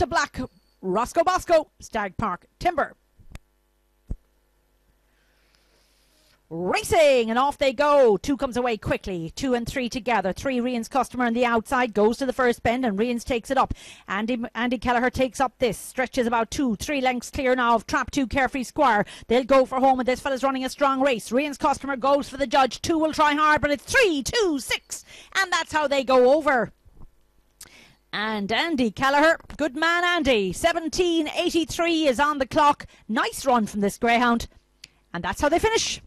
to black. Roscoe Bosco Stag Park Timber. Racing, and off they go. Two comes away quickly, two and three together. Three, Ryan's Customer on the outside, goes to the first bend, and Ryan's takes it up. Andy Kelleher takes up this, stretches about 2-3 lengths clear now of Trap 2 Carefree Squire. They'll go for home, and this fella's running a strong race. Ryan's Customer goes for the judge. Two will try hard, but it's 3, 2, 6, and that's how they go over. And Andy Kelleher, good man Andy, 1783 is on the clock. Nice run from this greyhound, and that's how they finish.